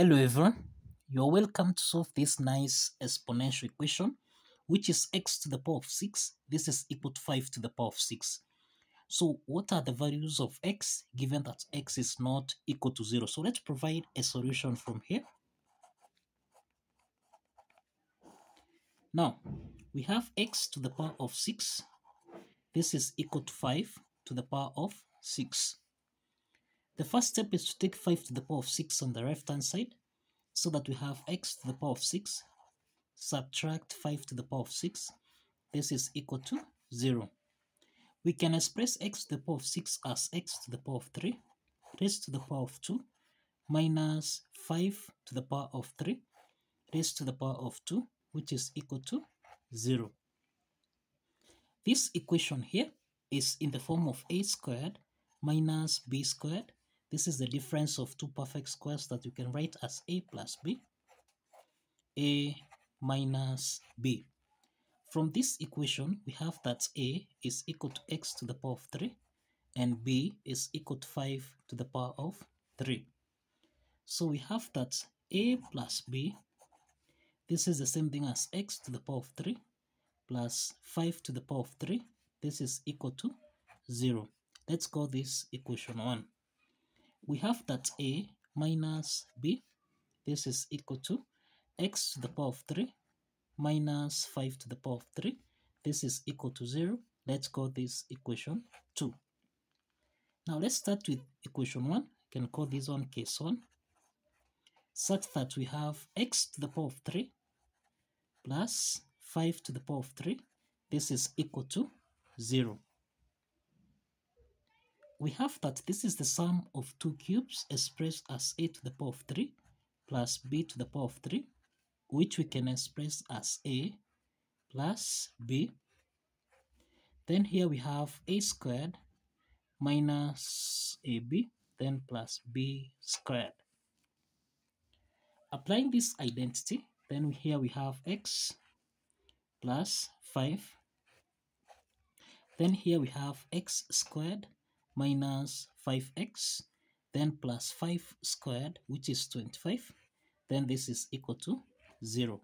Hello everyone, you're welcome to solve this nice exponential equation, which is x to the power of 6. This is equal to 5 to the power of 6. So what are the values of x given that x is not equal to 0? So let's provide a solution from here. Now we have x to the power of 6. This is equal to 5 to the power of 6. The first step is to take 5 to the power of 6 on the left hand side, so that we have x to the power of 6, subtract 5 to the power of 6, this is equal to 0. We can express x to the power of 6 as x to the power of 3, raised to the power of 2, minus 5 to the power of 3, raised to the power of 2, which is equal to 0. This equation here is in the form of a squared minus b squared. This is the difference of two perfect squares that you can write as a plus b, a minus b. From this equation, we have that a is equal to x to the power of 3 and b is equal to 5 to the power of 3. So we have that a plus b, this is the same thing as x to the power of 3 plus 5 to the power of 3, this is equal to 0. Let's call this equation 1. We have that a minus b, this is equal to x to the power of 3 minus 5 to the power of 3, this is equal to 0. Let's call this equation 2. Now let's start with equation 1. You can call this one case 1, such that we have x to the power of 3 plus 5 to the power of 3, this is equal to 0. We have that this is the sum of two cubes expressed as a to the power of 3 plus b to the power of 3, which we can express as a plus b. Then here we have a squared minus ab, then plus b squared. Applying this identity, then here we have x plus 5. Then here we have x squared minus 5x, then plus 5 squared, which is 25, then this is equal to 0.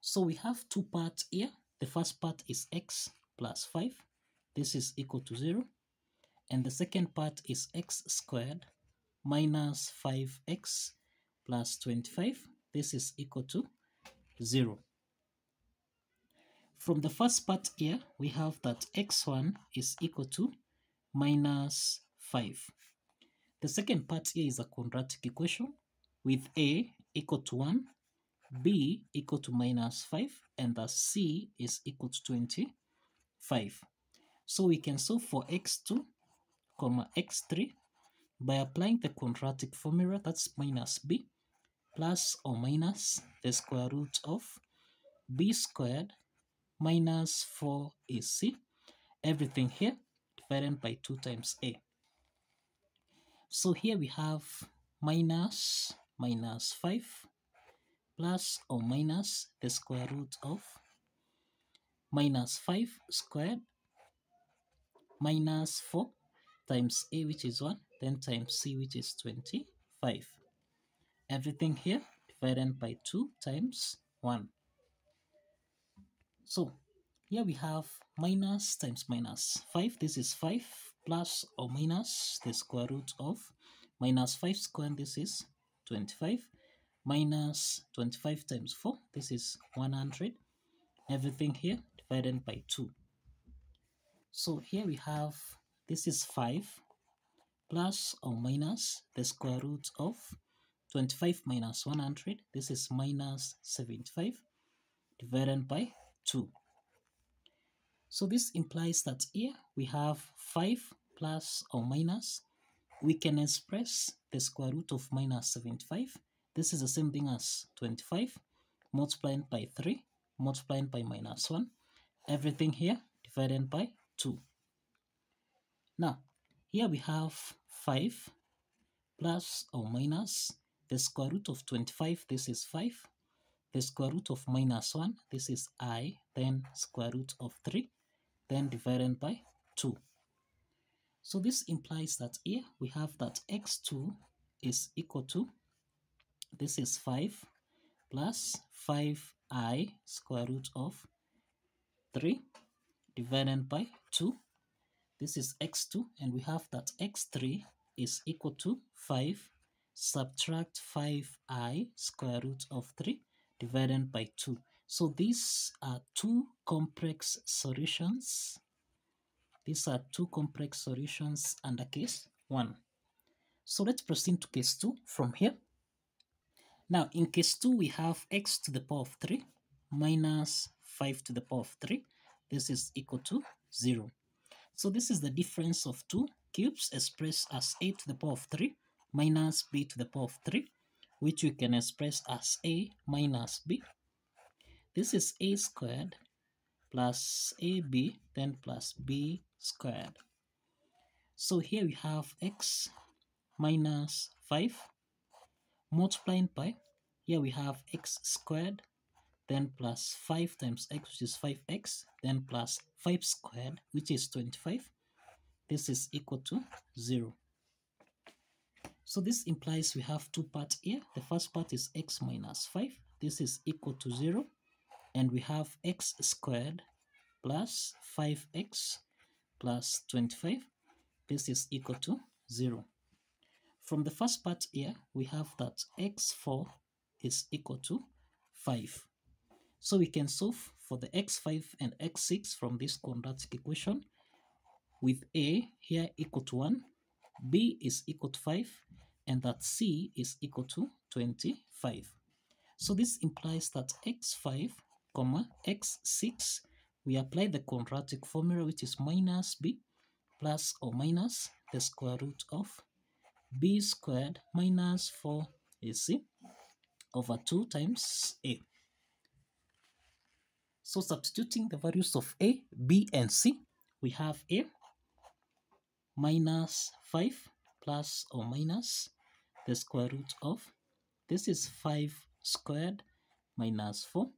So we have two parts here. The first part is x plus 5, this is equal to 0, and the second part is x squared minus 5x plus 25, this is equal to 0. From the first part here, we have that x1 is equal to minus 5. The second part here is a quadratic equation with a equal to 1, b equal to minus 5, and the c is equal to 25. So we can solve for x2, x3 by applying the quadratic formula, that's minus b plus or minus the square root of b squared minus 4ac, everything here divided by 2 times a. So here we have minus 5 plus or minus the square root of minus 5 squared minus 4 times a, which is 1, then times c, which is 25. Everything here divided by 2 times 1. So here we have minus times minus 5, this is 5, plus or minus the square root of minus 5 squared, this is 25, minus 25 times 4, this is 100, everything here divided by 2. So here we have, this is 5, plus or minus the square root of 25 minus 100, this is minus 75, divided by 2. So this implies that here we have 5 plus or minus, we can express the square root of minus 75, this is the same thing as 25, multiplying by 3, multiplying by minus 1, everything here divided by 2. Now here we have 5 plus or minus the square root of 25, this is 5, the square root of minus 1, this is I, then square root of 3, then divided by 2. So this implies that here we have that x2 is equal to This is 5 plus 5i square root of 3 divided by 2. This is x2, and we have that x3 is equal to 5 subtract 5i square root of 3 divided by 2. So these are two complex solutions. These are two complex solutions under case 1. So let's proceed to case 2 from here. Now in case 2 we have x to the power of 3 minus 5 to the power of 3. This is equal to 0. So this is the difference of two cubes expressed as a to the power of 3 minus b to the power of 3, which we can express as a minus b. This is a squared plus ab then plus b squared. So here we have x minus 5 multiplying by, here we have x squared then plus 5 times x, which is 5x, then plus 5 squared, which is 25. This is equal to 0. So this implies we have two parts here. The first part is x minus 5. This is equal to 0. And we have x squared plus 5x plus 25. This is equal to 0. From the first part here, we have that x4 is equal to 5. So we can solve for the x5 and x6 from this quadratic equation with a here equal to 1, b is equal to 5, and that c is equal to 25. So this implies that x5 comma x6, we apply the quadratic formula, which is minus b plus or minus the square root of b squared minus 4ac over 2 times a. So substituting the values of a, b, and c, we have a minus 5 plus or minus the square root of, this is 5 squared minus 4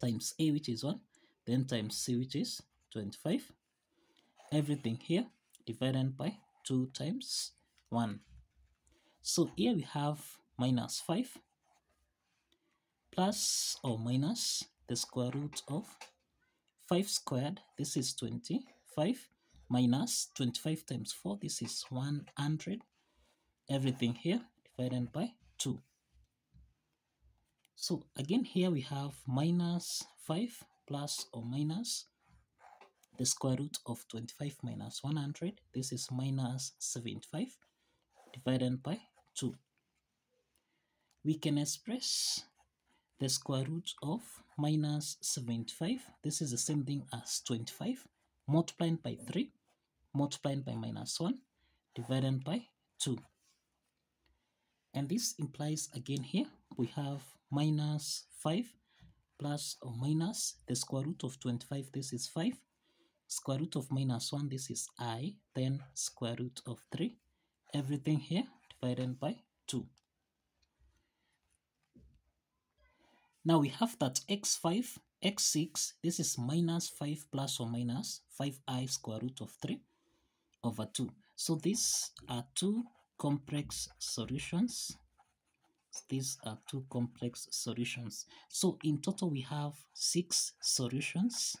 times a, which is 1, then times c, which is 25. Everything here divided by 2 times 1. So here we have minus 5 plus or minus the square root of 5 squared, this is 25, minus 25 times 4, this is 100. Everything here divided by 2. So again here we have minus 5 plus or minus the square root of 25 minus 100, this is minus 75 divided by 2. We can express the square root of minus 75, this is the same thing as 25, multiplying by 3, multiplying by minus 1, divided by 2. And this implies again here, we have minus 5 plus or minus the square root of 25, this is 5, square root of minus 1, this is I, then square root of 3, everything here divided by 2. Now we have that x5, x6, this is minus 5 plus or minus 5i square root of 3 over 2. So these are two complex solutions. So in total we have 6 solutions.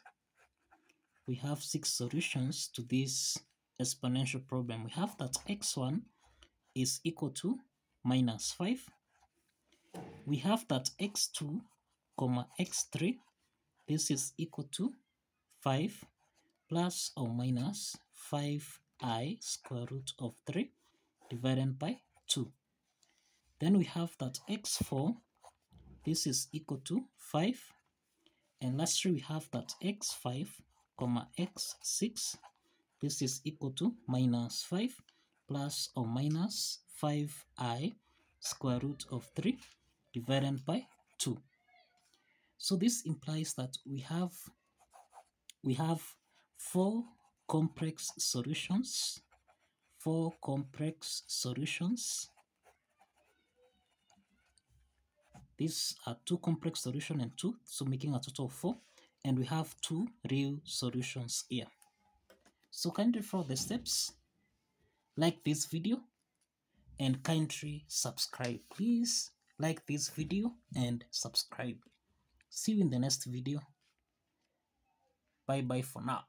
We have 6 solutions to this exponential problem. We have that x1 is equal to minus 5. We have that x2 comma x3, this is equal to 5 plus or minus 5i square root of 3 divided by 2. Then we have that x4, this is equal to 5, and lastly we have that x5 comma x6, this is equal to minus 5 plus or minus 5i square root of 3 divided by 2. So this implies that we have 4 complex solutions, These are 2 complex solutions and 2, so making a total of 4, and we have 2 real solutions here. So kindly follow the steps, like this video, and kindly subscribe, please. like this video and subscribe. See you in the next video. Bye bye for now.